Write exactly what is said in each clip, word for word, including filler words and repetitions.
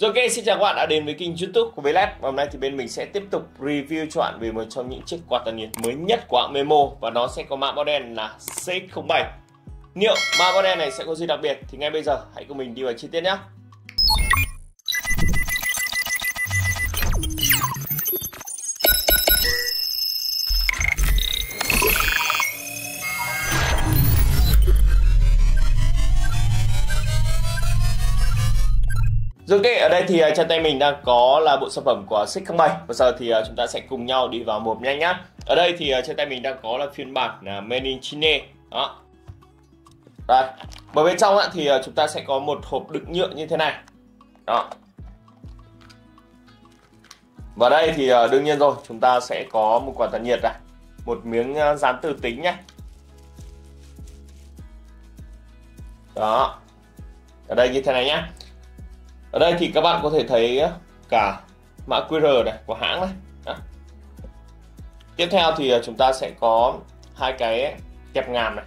Rồi, ok, xin chào các bạn đã đến với kênh YouTube của Vinet. Hôm nay thì bên mình sẽ tiếp tục review cho bạn về một trong những chiếc quạt tản nhiệt mới nhất của hãng Memo và nó sẽ có mã model là C X không bảy. Liệu mã model này sẽ có gì đặc biệt thì ngay bây giờ hãy cùng mình đi vào chi tiết nhé. Rồi, ok, ở đây thì trên tay mình đang có là bộ sản phẩm của C X không bảy. Và giờ thì chúng ta sẽ cùng nhau đi vào một nhanh nhá. Ở đây thì trên tay mình đang có là phiên bản là Meninchine. Đó. Rồi. Và bên trong thì chúng ta sẽ có một hộp đựng nhựa như thế này. Đó. Và đây thì đương nhiên rồi, chúng ta sẽ có một quả tản nhiệt này, một miếng dán từ tính nhé. Đó. Ở đây như thế này nhá. Ở đây thì các bạn có thể thấy cả mã Q R này của hãng này. Đó. Tiếp theo thì chúng ta sẽ có hai cái kẹp ngàm này,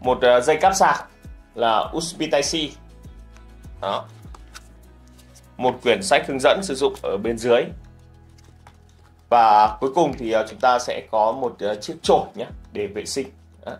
một dây cáp sạc là u ét bê Type C. Đó. Một quyển sách hướng dẫn sử dụng ở bên dưới. Và cuối cùng thì chúng ta sẽ có một chiếc chổi nhé, để vệ sinh. Đó.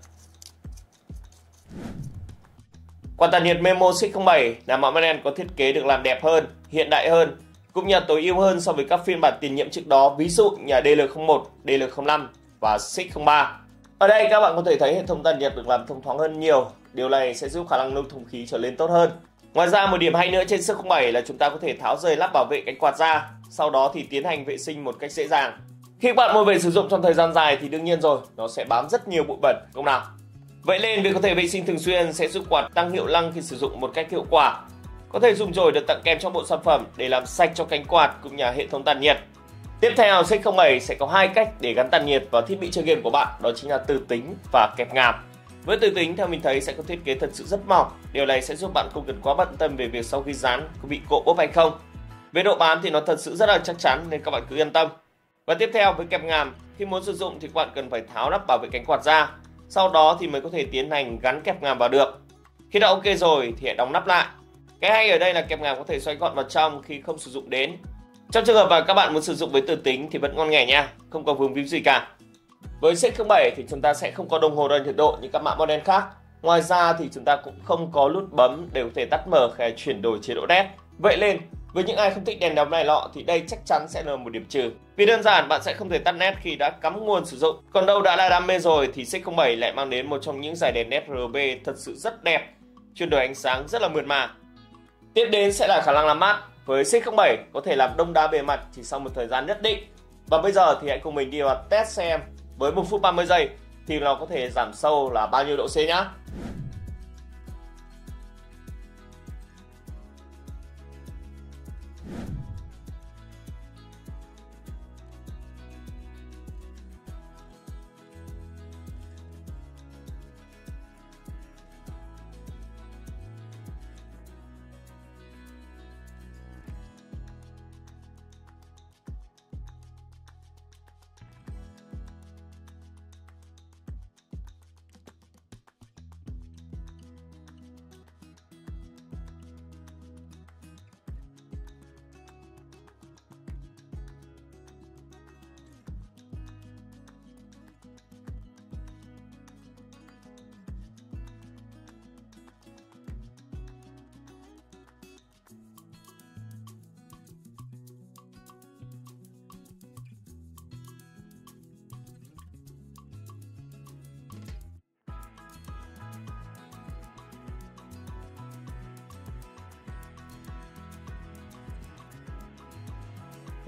Quạt tản nhiệt Memo C X không bảy là mã model có thiết kế được làm đẹp hơn, hiện đại hơn, cũng như tối ưu hơn so với các phiên bản tiền nhiệm trước đó, ví dụ như D L không một, D L không năm và C X không ba. Ở đây các bạn có thể thấy hệ thống tản nhiệt được làm thông thoáng hơn nhiều, điều này sẽ giúp khả năng lưu thông khí trở nên tốt hơn. Ngoài ra một điểm hay nữa trên C X không bảy là chúng ta có thể tháo rời lắp bảo vệ cánh quạt ra, sau đó thì tiến hành vệ sinh một cách dễ dàng. Khi các bạn mua về sử dụng trong thời gian dài thì đương nhiên rồi, nó sẽ bám rất nhiều bụi bẩn, không nào? Vậy nên việc có thể vệ sinh thường xuyên sẽ giúp quạt tăng hiệu năng khi sử dụng một cách hiệu quả. Có thể dùng chổi được tặng kèm trong bộ sản phẩm để làm sạch cho cánh quạt cũng như hệ thống tản nhiệt. Tiếp theo, C X không bảy sẽ có hai cách để gắn tản nhiệt vào thiết bị chơi game của bạn, đó chính là từ tính và kẹp ngàm. Với từ tính, theo mình thấy sẽ có thiết kế thật sự rất mỏng. Điều này sẽ giúp bạn không cần quá bận tâm về việc sau khi dán có bị cộ bóp hay không. Về độ bám thì nó thật sự rất là chắc chắn nên các bạn cứ yên tâm. Và tiếp theo với kẹp ngàm, khi muốn sử dụng thì các bạn cần phải tháo nắp bảo vệ cánh quạt ra. Sau đó thì mới có thể tiến hành gắn kẹp ngàm vào được. Khi đã ok rồi thì hãy đóng nắp lại. Cái hay ở đây là kẹp ngàm có thể xoay gọn vào trong khi không sử dụng đến. Trong trường hợp mà các bạn muốn sử dụng với từ tính thì vẫn ngon nghẻ nha, không có vướng víu gì cả. Với C X không bảy thì chúng ta sẽ không có đồng hồ đo nhiệt độ như các mã model khác. Ngoài ra thì chúng ta cũng không có nút bấm để có thể tắt mở hay chuyển đổi chế độ nét. Vậy nên với những ai không thích đèn đóm này lọ thì đây chắc chắn sẽ là một điểm trừ. Vì đơn giản bạn sẽ không thể tắt nét khi đã cắm nguồn sử dụng. Còn đâu đã là đam mê rồi thì C X không bảy lại mang đến một trong những dải đèn R G B thật sự rất đẹp, chuyển đổi ánh sáng rất là mượt mà. Tiếp đến sẽ là khả năng làm mát. Với C X không bảy có thể làm đông đá bề mặt chỉ sau một thời gian nhất định. Và bây giờ thì hãy cùng mình đi vào test xem với một phút ba mươi giây thì nó có thể giảm sâu là bao nhiêu độ C nhá.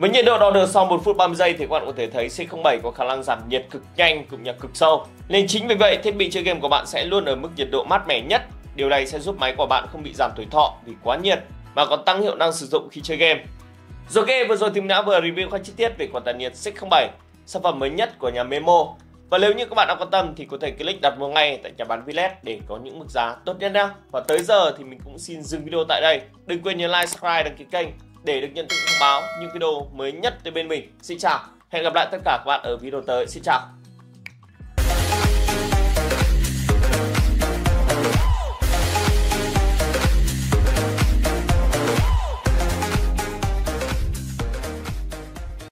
Với nhiệt độ đo được sau một phút ba mươi giây thì các bạn có thể thấy C X không bảy có khả năng giảm nhiệt cực nhanh cũng như cực sâu. Nên chính vì vậy thiết bị chơi game của bạn sẽ luôn ở mức nhiệt độ mát mẻ nhất. Điều này sẽ giúp máy của bạn không bị giảm tuổi thọ vì quá nhiệt mà còn tăng hiệu năng sử dụng khi chơi game. Rồi, ok, vừa rồi thì mình đã vừa review khá chi tiết về quạt tản nhiệt C X không bảy, sản phẩm mới nhất của nhà Memo. Và nếu như các bạn đã quan tâm thì có thể click đặt mua ngay tại nhà bán Vinet để có những mức giá tốt nhất nhé. Và tới giờ thì mình cũng xin dừng video tại đây. Đừng quên nhấn like, subscribe, đăng ký kênh để được nhận thông báo những video mới nhất từ bên mình. Xin chào, hẹn gặp lại tất cả các bạn ở video tới. Xin chào.